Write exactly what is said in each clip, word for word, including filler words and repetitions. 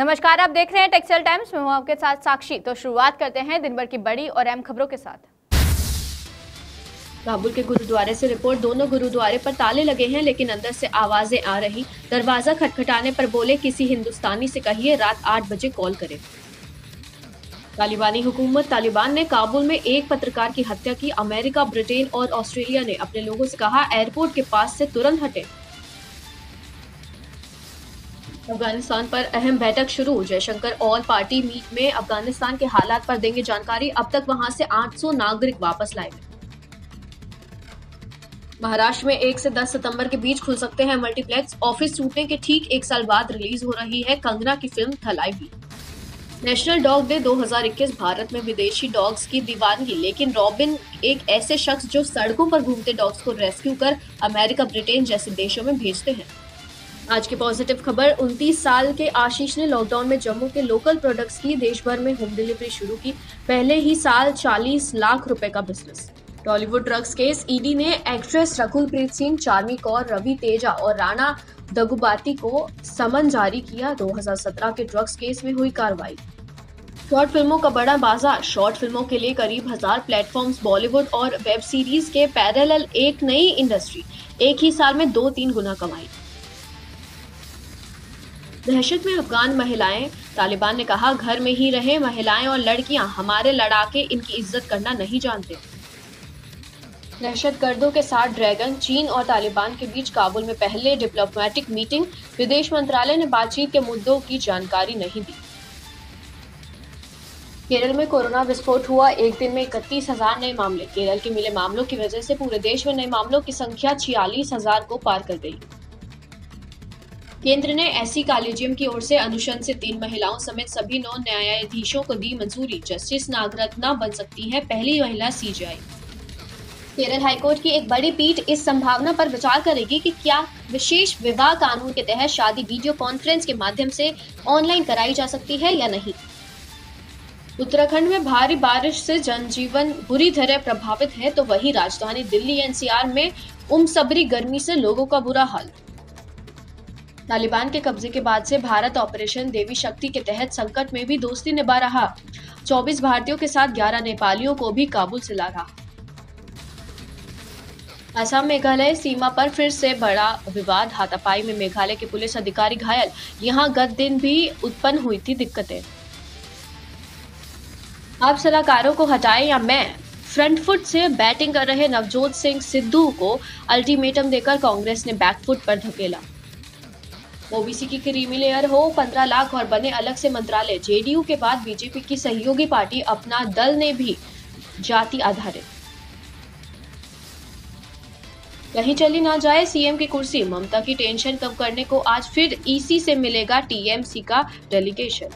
नमस्कार, आप देख रहे हैं टेक्सटाइल टाइम्स में आपके साथ साक्षी। तो शुरुआत करते हैं दिन भर की बड़ी और अहम खबरों के साथ। काबुल के गुरुद्वारे से रिपोर्ट। दोनों गुरुद्वारे पर ताले लगे हैं लेकिन अंदर से आवाजें आ रही। दरवाजा खटखटाने पर बोले किसी हिंदुस्तानी से कहिए रात आठ बजे कॉल करे। तालिबानी हुकूमत। तालिबान ने काबुल में एक पत्रकार की हत्या की। अमेरिका, ब्रिटेन और ऑस्ट्रेलिया ने अपने लोगों से कहा एयरपोर्ट के पास से तुरंत हटे। अफगानिस्तान पर अहम बैठक शुरू। जयशंकर ऑल पार्टी मीट में अफगानिस्तान के हालात पर देंगे जानकारी। अब तक वहां से आठ सौ नागरिक वापस लाए गए। महाराष्ट्र में एक से दस सितंबर के बीच खुल सकते हैं मल्टीप्लेक्स। ऑफिस छूटने के ठीक एक साल बाद रिलीज हो रही है कंगना की film Thalaivi. National dog day दो हज़ार इक्कीस। भारत में विदेशी डॉग्स की दीवानगी, लेकिन रॉबिन एक ऐसे शख्स जो सड़कों पर घूमते डॉग्स को रेस्क्यू कर अमेरिका, ब्रिटेन जैसे देशों में भेजते हैं। आज की पॉजिटिव खबर। उनतीस साल के आशीष ने लॉकडाउन में जम्मू के लोकल प्रोडक्ट्स की देश भर में होम डिलीवरी शुरू की। पहले ही साल चालीस लाख रुपए का business. Tollywood drugs case. ED ने एक्ट्रेस रकुल प्रीत सिंह, चार्मी कौर, रवि तेजा और राणा दगुबाती को समन जारी किया। दो हज़ार सत्रह के ड्रग्स केस में हुई कार्रवाई। शॉर्ट फिल्मों का बड़ा बाजार। शॉर्ट फिल्मों के लिए करीब हजार प्लेटफॉर्म्स। बॉलीवुड और वेब सीरीज के पैरेलल एक नई इंडस्ट्री। एक ही साल में दो तीन गुना कमाई। दहशत में अफगान महिलाएं। तालिबान ने कहा घर में ही रहें महिलाएं और लड़कियां, हमारे लड़ाके इनकी इज्जत करना नहीं जानते। दहशत गर्दों के साथ ड्रैगन। चीन और तालिबान के बीच काबुल में पहले डिप्लोमेटिक मीटिंग। विदेश मंत्रालय ने बातचीत के मुद्दों की जानकारी नहीं दी। केरल में कोरोना विस्फोट हुआ। एक दिन में इकतीस हजार नए मामले। केरल के मिले मामलों की वजह से पूरे देश में नए मामलों की संख्या छियालीस हजार को पार कर गई। केंद्र ने एससी कॉलेजियम की ओर से अनुशंसित तीन महिलाओं समेत सभी नौ न्यायाधीशों को दी मंजूरी। जस्टिस नागरत्ना बन सकती है पहली महिला सीजेआई। केरल हाईकोर्ट की एक बड़ी पीठ इस संभावना पर विचार करेगी कि क्या विशेष विवाह कानून के तहत शादी वीडियो कॉन्फ्रेंस के माध्यम से ऑनलाइन कराई जा सकती है या नहीं। उत्तराखंड में भारी बारिश से जनजीवन बुरी तरह प्रभावित है, तो वहीं राजधानी दिल्ली एनसीआर में उमसबरी गर्मी से लोगों का बुरा हाल। तालिबान के कब्जे के बाद से भारत ऑपरेशन देवी शक्ति के तहत संकट में भी दोस्ती निभा रहा। चौबीस भारतीयों के साथ ग्यारह नेपालियों को भी काबुल से ला रहा। असम मेघालय सीमा पर फिर से बड़ा विवाद। हाथापाई में मेघालय के पुलिस अधिकारी घायल। यहां गत दिन भी उत्पन्न हुई थी दिक्कतें। आप सलाहकारों को हटाएं या मैं। फ्रंट फुट से बैटिंग कर रहे नवजोत सिंह सिद्धू को अल्टीमेटम देकर कांग्रेस ने बैकफुट पर धकेला। ओबीसी की क्रीमी लेयर हो पंद्रह लाख और बने अलग से मंत्रालय। जेडीयू के बाद बीजेपी की सहयोगी पार्टी अपना दल ने भी जाति आधारित। कहीं चली ना जाए सीएम की कुर्सी। ममता की टेंशन कम करने को आज फिर ईसी से मिलेगा टीएमसी का डेलीगेशन।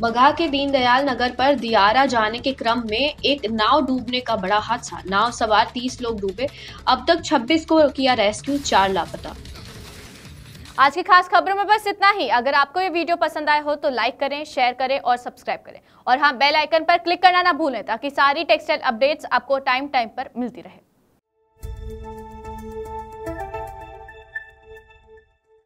बगहा के दीनदयाल नगर पर दियारा जाने के क्रम में एक नाव डूबने का बड़ा हादसा। नाव सवार तीस लोग डूबे। अब तक छब्बीस को किया रेस्क्यू, चार लापता। आज की खास खबरों में बस इतना ही। अगर आपको ये वीडियो पसंद आया हो तो लाइक करें, शेयर करें और सब्सक्राइब करें। और हाँ, बेल आइकन पर क्लिक करना ना भूलें ताकि सारी टेक्सटाइल अपडेट्स आपको टाइम टाइम पर मिलती रहे।